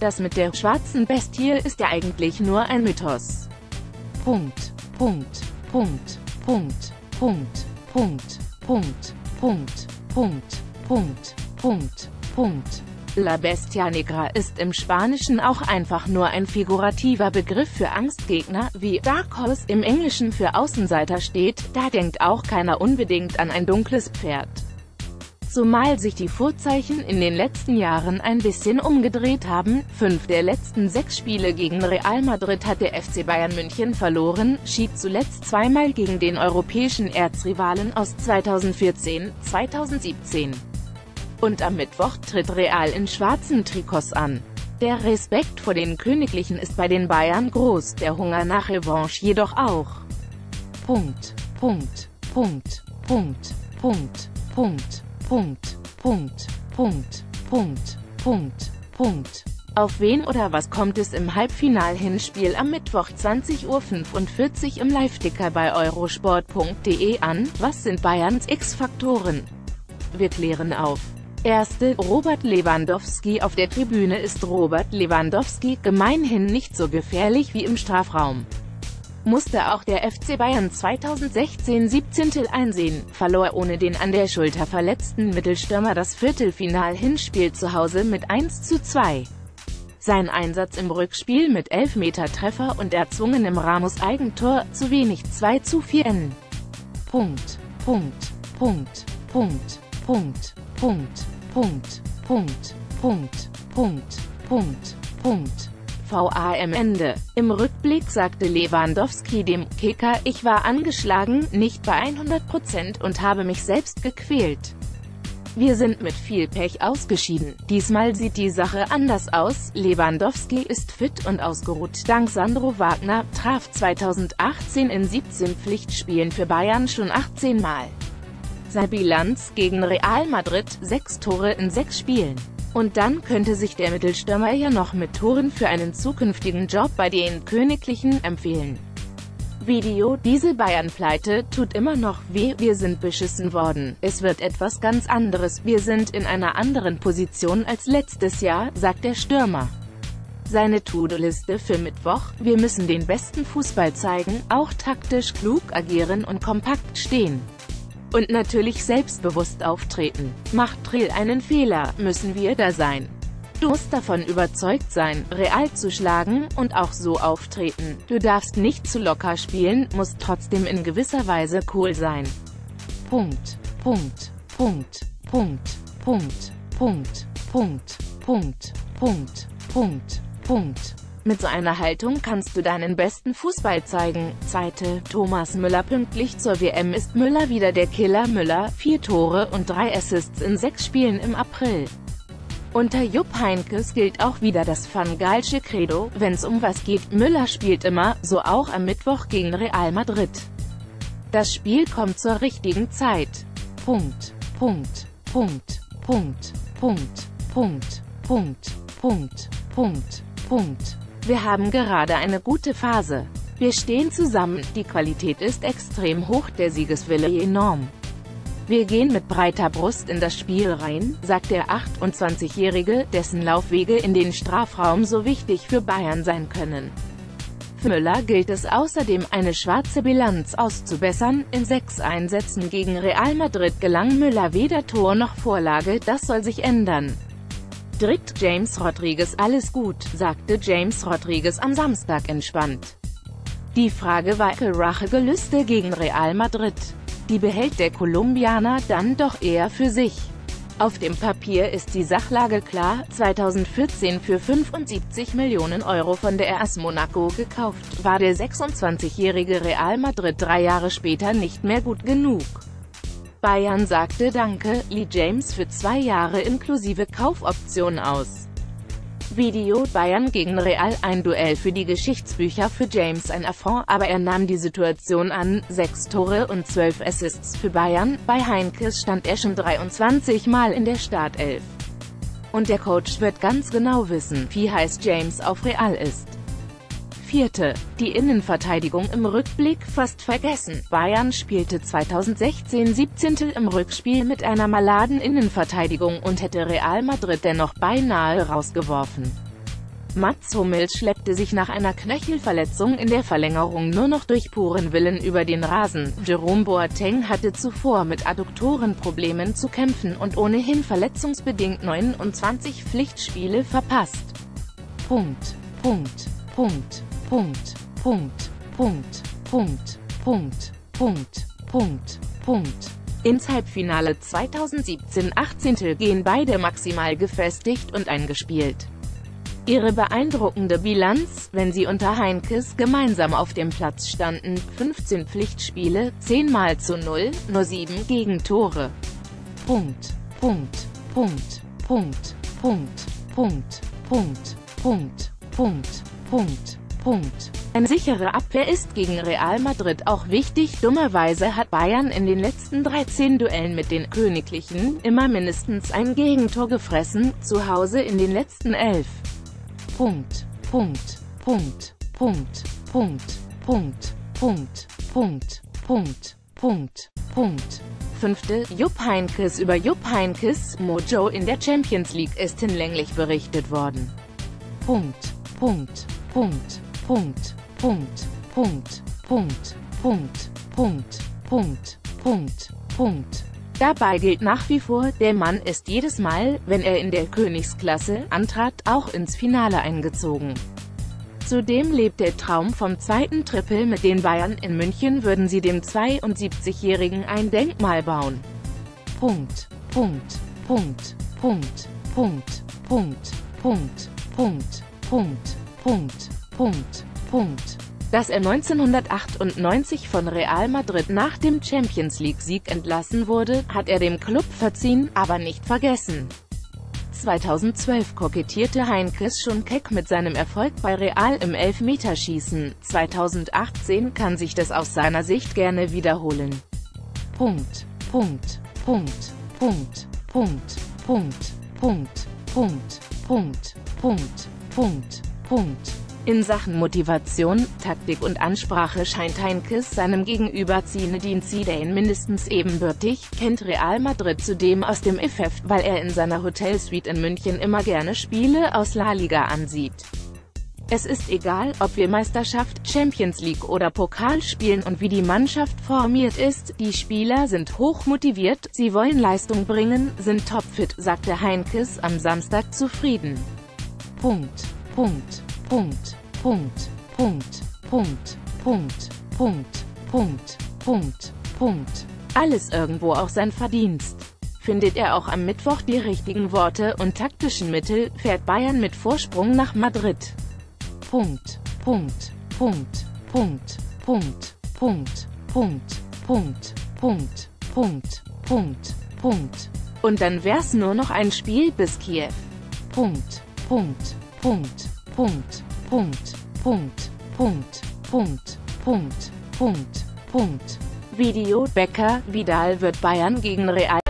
Das mit der schwarzen Bestie ist ja eigentlich nur ein Mythos. La Bestia Negra ist im Spanischen auch einfach nur ein figurativer Begriff für Angstgegner, wie Dark Horse im Englischen für Außenseiter steht, da denkt auch keiner unbedingt an ein dunkles Pferd. Zumal sich die Vorzeichen in den letzten Jahren ein bisschen umgedreht haben, 5 der letzten 6 Spiele gegen Real Madrid hat der FC Bayern München verloren, schied zuletzt 2-mal gegen den europäischen Erzrivalen aus 2014, 2017. Und am Mittwoch tritt Real in schwarzen Trikots an. Der Respekt vor den Königlichen ist bei den Bayern groß, der Hunger nach Revanche jedoch auch. Auf wen oder was kommt es im Halbfinal-Hinspiel am Mittwoch 20:45 Uhr im Live-Ticker bei eurosport.de an? Was sind Bayerns X-Faktoren? Wir klären auf. Erste: Robert Lewandowski. Auf der Tribüne ist Robert Lewandowski gemeinhin nicht so gefährlich wie im Strafraum. Musste auch der FC Bayern 2016-17 einsehen, verlor ohne den an der Schulter verletzten Mittelstürmer das Viertelfinal-Hinspiel zu Hause mit 1:2. Sein Einsatz im Rückspiel mit Elfmetertreffer und erzwungenem Ramos-Eigentor, zu wenig 2:4 n. VAR am Ende. Im Rückblick sagte Lewandowski dem Kicker: Ich war angeschlagen, nicht bei 100% und habe mich selbst gequält. Wir sind mit viel Pech ausgeschieden. Diesmal sieht die Sache anders aus. Lewandowski ist fit und ausgeruht dank Sandro Wagner, traf 2018 in 17 Pflichtspielen für Bayern schon 18 Mal. Seine Bilanz gegen Real Madrid: 6 Tore in 6 Spielen. Und dann könnte sich der Mittelstürmer ja noch mit Toren für einen zukünftigen Job bei den Königlichen empfehlen. Video: Diese Bayern-Pleite tut immer noch weh, wir sind beschissen worden, es wird etwas ganz anderes, wir sind in einer anderen Position als letztes Jahr, sagt der Stürmer. Seine To-Do-Liste für Mittwoch: Wir müssen den besten Fußball zeigen, auch taktisch klug agieren und kompakt stehen. Und natürlich selbstbewusst auftreten. Macht Real einen Fehler, müssen wir da sein. Du musst davon überzeugt sein, Real zu schlagen, und auch so auftreten. Du darfst nicht zu locker spielen, musst trotzdem in gewisser Weise cool sein. Mit so einer Haltung kannst du deinen besten Fußball zeigen. Zweite: Thomas Müller. Pünktlich zur WM ist Müller wieder der Killer Müller, 4 Tore und 3 Assists in 6 Spielen im April. Unter Jupp Heynckes gilt auch wieder das Van Gaalsche Credo: Wenn's um was geht, Müller spielt immer, so auch am Mittwoch gegen Real Madrid. Das Spiel kommt zur richtigen Zeit. Wir haben gerade eine gute Phase. Wir stehen zusammen, die Qualität ist extrem hoch, der Siegeswille enorm. Wir gehen mit breiter Brust in das Spiel rein, sagt der 28-Jährige, dessen Laufwege in den Strafraum so wichtig für Bayern sein können. Für Müller gilt es außerdem, eine schwarze Bilanz auszubessern. In 6 Einsätzen gegen Real Madrid gelang Müller weder Tor noch Vorlage, das soll sich ändern. Dritt: James Rodriguez. Alles gut, sagte James Rodriguez am Samstag entspannt. Die Frage war: Rachegelüste gegen Real Madrid. Die behält der Kolumbianer dann doch eher für sich. Auf dem Papier ist die Sachlage klar: 2014 für 75 Millionen Euro von der AS Monaco gekauft, war der 26-jährige Real Madrid 3 Jahre später nicht mehr gut genug. Bayern sagte Danke, lieh James für 2 Jahre inklusive Kaufoption aus. Video: Bayern gegen Real, ein Duell für die Geschichtsbücher, für James ein Affront, aber er nahm die Situation an. 6 Tore und 12 Assists für Bayern, bei Heynckes stand er schon 23 Mal in der Startelf. Und der Coach wird ganz genau wissen, wie heiß James auf Real ist. Vierte: Die Innenverteidigung im Rückblick fast vergessen. Bayern spielte 2016-17 im Rückspiel mit einer maladen Innenverteidigung und hätte Real Madrid dennoch beinahe rausgeworfen. Mats Hummels schleppte sich nach einer Knöchelverletzung in der Verlängerung nur noch durch puren Willen über den Rasen. Jerome Boateng hatte zuvor mit Adduktorenproblemen zu kämpfen und ohnehin verletzungsbedingt 29 Pflichtspiele verpasst. Ins Halbfinale 2017/18 gehen beide maximal gefestigt und eingespielt. Ihre beeindruckende Bilanz, wenn sie unter Heynckes gemeinsam auf dem Platz standen: 15 Pflichtspiele, 10 mal zu 0, nur 7 Gegentore. Eine sichere Abwehr ist gegen Real Madrid auch wichtig. Dummerweise hat Bayern in den letzten 13 Duellen mit den Königlichen immer mindestens ein Gegentor gefressen, zu Hause in den letzten 11. Fünfte, Jupp Heynckes. Über Jupp Heynckes Mojo in der Champions League ist hinlänglich berichtet worden. Dabei gilt nach wie vor: Der Mann ist jedes Mal, wenn er in der Königsklasse antrat, auch ins Finale eingezogen. Zudem lebt der Traum vom zweiten Triple mit den Bayern. In München würden sie dem 72-Jährigen ein Denkmal bauen. Dass er 1998 von Real Madrid nach dem Champions-League-Sieg entlassen wurde, hat er dem Club verziehen, aber nicht vergessen. 2012 kokettierte Heynckes schon keck mit seinem Erfolg bei Real im Elfmeterschießen. 2018 kann sich das aus seiner Sicht gerne wiederholen. In Sachen Motivation, Taktik und Ansprache scheint Heynckes seinem Gegenüber Zinedine Zidane mindestens ebenbürtig, kennt Real Madrid zudem aus dem FF, weil er in seiner Hotelsuite in München immer gerne Spiele aus La Liga ansieht. Es ist egal, ob wir Meisterschaft, Champions League oder Pokal spielen und wie die Mannschaft formiert ist, die Spieler sind hoch motiviert, sie wollen Leistung bringen, sind topfit, sagte Heynckes am Samstag zufrieden. Alles irgendwo auch sein Verdienst. Findet er auch am Mittwoch die richtigen Worte und taktischen Mittel, fährt Bayern mit Vorsprung nach Madrid. Und dann wär's nur noch ein Spiel bis Kiew. Video: Becker, Vidal wird Bayern gegen Real.